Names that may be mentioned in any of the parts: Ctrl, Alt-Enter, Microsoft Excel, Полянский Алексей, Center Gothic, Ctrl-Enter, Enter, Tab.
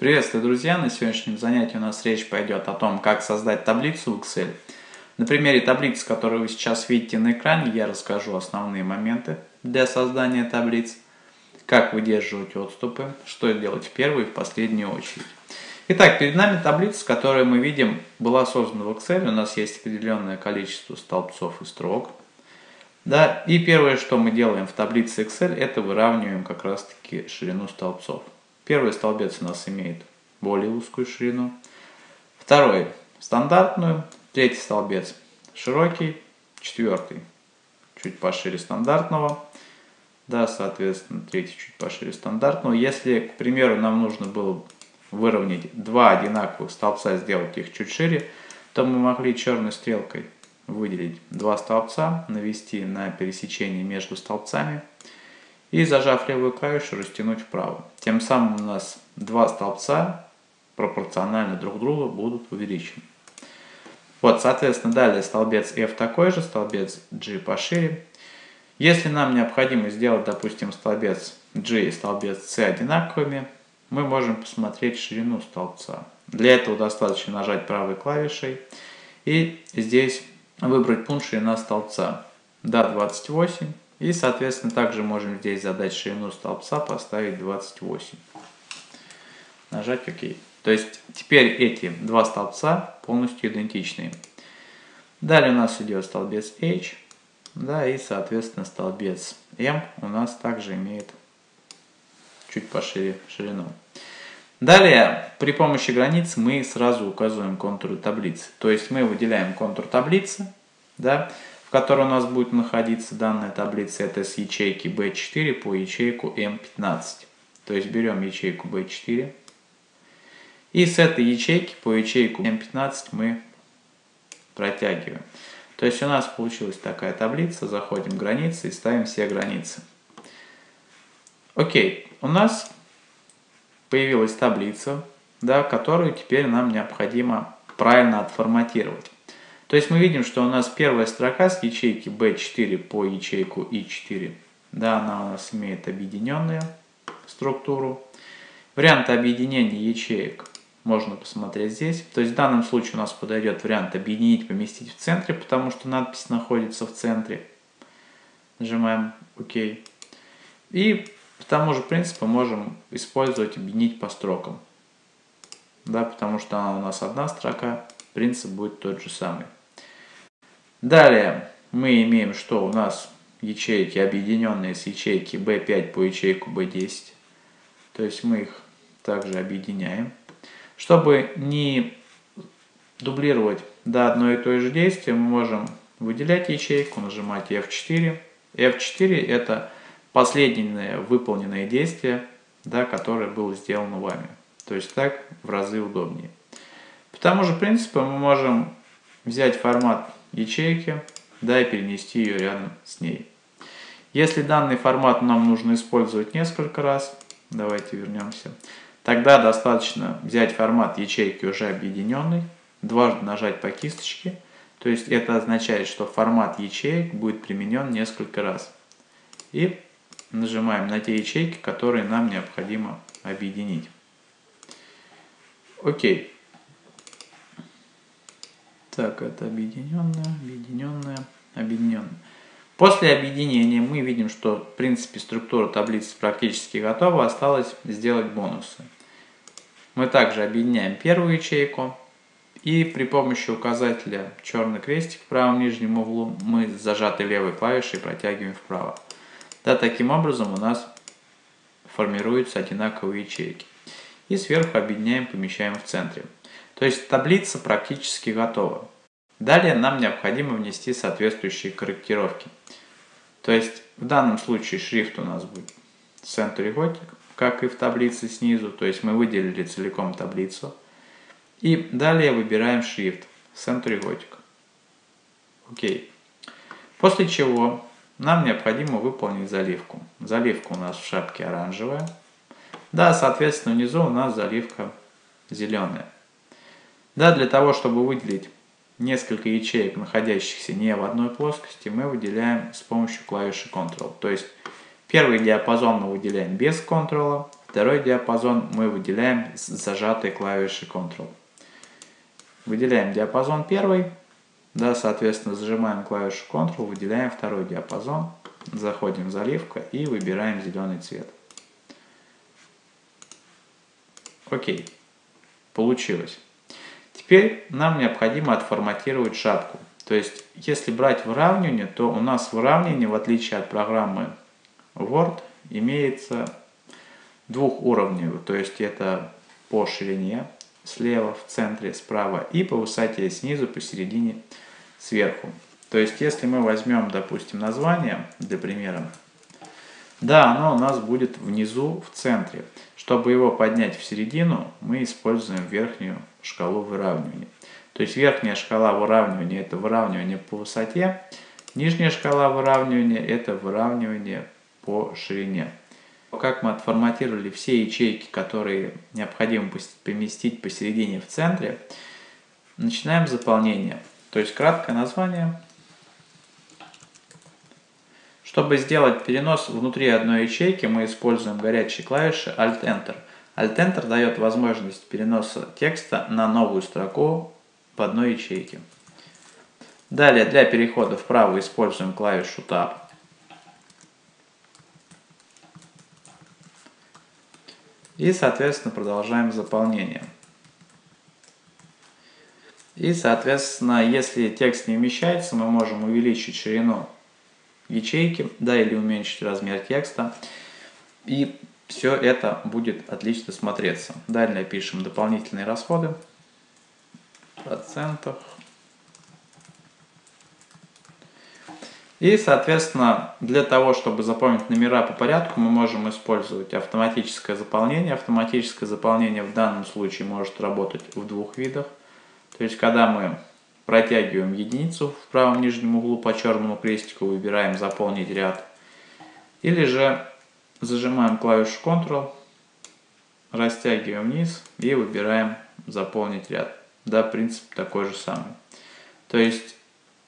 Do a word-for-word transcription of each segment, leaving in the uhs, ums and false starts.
Приветствую, друзья! На сегодняшнем занятии у нас речь пойдет о том, как создать таблицу в Excel. На примере таблицы, которую вы сейчас видите на экране, я расскажу основные моменты для создания таблиц, как выдерживать отступы, что делать в первую и в последнюю очередь. Итак, перед нами таблица, которую мы видим, была создана в Excel. У нас есть определенное количество столбцов и строк. Да, и первое, что мы делаем в таблице Excel, это выравниваем как раз-таки ширину столбцов. Первый столбец у нас имеет более узкую ширину, второй стандартную, третий столбец широкий, четвертый чуть пошире стандартного, да, соответственно, третий чуть пошире стандартного. Если, к примеру, нам нужно было выровнять два одинаковых столбца, сделать их чуть шире, то мы могли черной стрелкой выделить два столбца, навести на пересечение между столбцами и, зажав левую клавишу, растянуть вправо. Тем самым у нас два столбца пропорционально друг другу будут увеличены. Вот, соответственно, далее столбец F такой же, столбец G пошире. Если нам необходимо сделать, допустим, столбец G и столбец C одинаковыми, мы можем посмотреть ширину столбца. Для этого достаточно нажать правой клавишей и здесь выбрать пункт ширина столбца до двадцать восемь. И, соответственно, также можем здесь задать ширину столбца, поставить двадцать восемь. Нажать ОК. То есть теперь эти два столбца полностью идентичны. Далее у нас идет столбец H. Да, и, соответственно, столбец M у нас также имеет чуть пошире ширину. Далее, при помощи границ мы сразу указываем контуры таблицы. То есть мы выделяем контур таблицы, да, в которой у нас будет находиться данная таблица. Это с ячейки би четыре по ячейку эм пятнадцать. То есть берем ячейку би четыре. И с этой ячейки по ячейку эм пятнадцать мы протягиваем. То есть у нас получилась такая таблица. Заходим в границы и ставим все границы. Окей, у нас появилась таблица, да, которую теперь нам необходимо правильно отформатировать. То есть мы видим, что у нас первая строка с ячейки би четыре по ячейку и четыре. Да, она у нас имеет объединенную структуру. Вариант объединения ячеек можно посмотреть здесь. То есть в данном случае у нас подойдет вариант объединить, поместить в центре, потому что надпись находится в центре. Нажимаем ОК. И по тому же принципу можем использовать объединить по строкам. Да, потому что она у нас одна строка, принцип будет тот же самый. Далее мы имеем, что у нас ячейки, объединенные с ячейки би пять по ячейку би десять. То есть мы их также объединяем. Чтобы не дублировать до одно и то же действие, мы можем выделять ячейку, нажимать эф четыре. эф четыре это последнее выполненное действие, да, которое было сделано вами. То есть так в разы удобнее. По тому же принципу мы можем взять формат ячейки, да, и перенести ее рядом с ней. Если данный формат нам нужно использовать несколько раз, давайте вернемся, тогда достаточно взять формат ячейки уже объединенный, дважды нажать по кисточке. То есть это означает, что формат ячеек будет применен несколько раз. И нажимаем на те ячейки, которые нам необходимо объединить. Окей. Так, это объединенное, объединенное, объединенное. После объединения мы видим, что в принципе структура таблицы практически готова. Осталось сделать бонусы. Мы также объединяем первую ячейку. И при помощи указателя черный крестик в правом нижнем углу мы с зажатой левой клавишей протягиваем вправо. Да, таким образом у нас формируются одинаковые ячейки. И сверху объединяем, помещаем в центре. То есть таблица практически готова. Далее нам необходимо внести соответствующие корректировки. То есть в данном случае шрифт у нас будет Center Gothic, как и в таблице снизу. То есть мы выделили целиком таблицу. И далее выбираем шрифт Center Gothic. Окей. После чего нам необходимо выполнить заливку. Заливка у нас в шапке оранжевая. Да, соответственно, внизу у нас заливка зеленая. Да, для того, чтобы выделить несколько ячеек, находящихся не в одной плоскости, мы выделяем с помощью клавиши Ctrl. То есть первый диапазон мы выделяем без Ctrl, Второй диапазон мы выделяем с зажатой клавишей Ctrl. Выделяем диапазон первый. Да, соответственно, зажимаем клавишу Ctrl, выделяем второй диапазон. Заходим в заливку и выбираем зеленый цвет. Окей. Получилось. Теперь нам необходимо отформатировать шапку. То есть, если брать выравнивание, то у нас выравнивание, в отличие от программы Word, имеется двухуровневое. То есть, это по ширине слева, в центре, справа и по высоте снизу, посередине, сверху. То есть, если мы возьмем, допустим, название, для примера, да, оно у нас будет внизу, в центре. Чтобы его поднять в середину, мы используем верхнюю шкалу выравнивания. То есть, верхняя шкала выравнивания – это выравнивание по высоте, нижняя шкала выравнивания – это выравнивание по ширине. Как мы отформатировали все ячейки, которые необходимо поместить посередине в центре, начинаем заполнение. То есть, краткое название. Чтобы сделать перенос внутри одной ячейки, мы используем горячие клавиши Alt-Enter. Alt-Enter дает возможность переноса текста на новую строку в одной ячейке. Далее, для перехода вправо используем клавишу Tab. И, соответственно, продолжаем заполнение. И, соответственно, если текст не вмещается, мы можем увеличить ширину ячейки, да, или уменьшить размер текста. И все это будет отлично смотреться. Далее пишем дополнительные расходы в процентах. И, соответственно, для того, чтобы запомнить номера по порядку, мы можем использовать автоматическое заполнение. Автоматическое заполнение в данном случае может работать в двух видах. То есть, когда мы протягиваем единицу в правом нижнем углу по черному крестику, выбираем «Заполнить ряд». Или же зажимаем клавишу Ctrl, растягиваем вниз и выбираем «Заполнить ряд». Да, принцип такой же самый. То есть,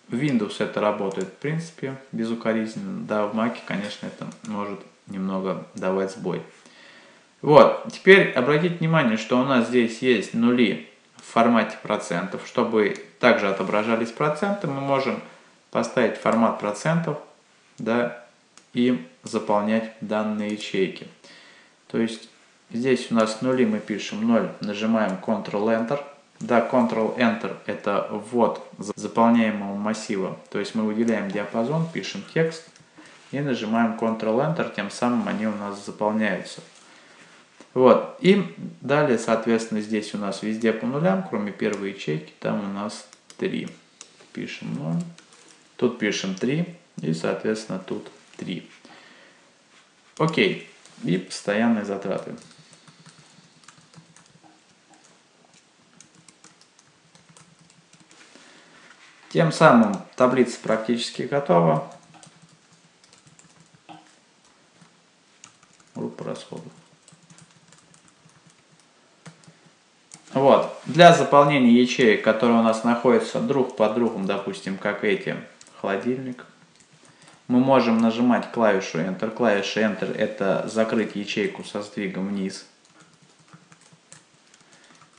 в Windows это работает, в принципе, безукоризненно. Да, в Mac, конечно, это может немного давать сбой. Вот, теперь обратите внимание, что у нас здесь есть нули в формате процентов. Чтобы также отображались проценты, мы можем поставить формат процентов, да, и заполнять данные ячейки. То есть, здесь у нас нули, мы пишем ноль, нажимаем Ctrl-Enter. Да, Ctrl-Enter – это ввод заполняемого массива. То есть, мы выделяем диапазон, пишем текст и нажимаем Ctrl-Enter, тем самым они у нас заполняются. Вот. И далее, соответственно, здесь у нас везде по нулям, кроме первой ячейки, там у нас три. Пишем ноль, тут пишем три и, соответственно, тут три. Окей. И постоянные затраты. Тем самым таблица практически готова. Группа расходов. Вот. Для заполнения ячеек, которые у нас находятся друг под другом, допустим, как эти, холодильник, мы можем нажимать клавишу Enter. Клавиша Enter – это закрыть ячейку со сдвигом вниз.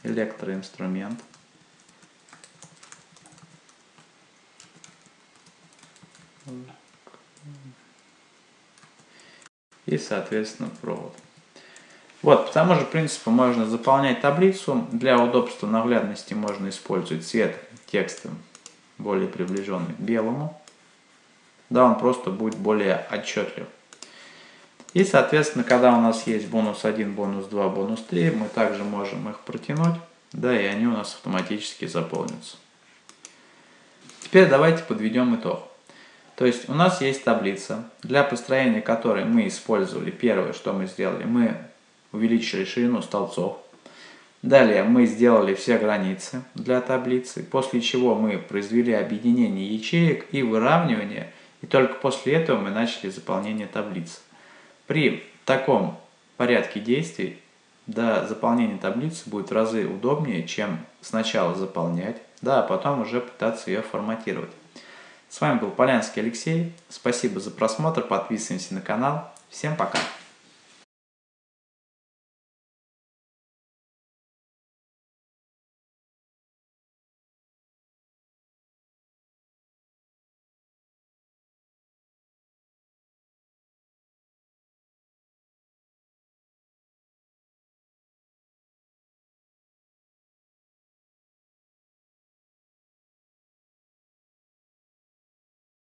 Электроинструмент. И, соответственно, провод. Вот, по тому же принципу можно заполнять таблицу. Для удобства наглядности можно использовать цвет текста, более приближенный к белому. Да, он просто будет более отчетлив. И, соответственно, когда у нас есть бонус один, бонус два, бонус три, мы также можем их протянуть. Да, и они у нас автоматически заполнятся. Теперь давайте подведем итог. То есть, у нас есть таблица, для построения которой мы использовали первое, что мы сделали. Мы увеличили ширину столбцов. Далее мы сделали все границы для таблицы, после чего мы произвели объединение ячеек и выравнивание, и только после этого мы начали заполнение таблицы. При таком порядке действий, да, заполнение таблицы будет в разы удобнее, чем сначала заполнять, да, а потом уже пытаться ее форматировать. С вами был Полянский Алексей. Спасибо за просмотр, подписываемся на канал. Всем пока!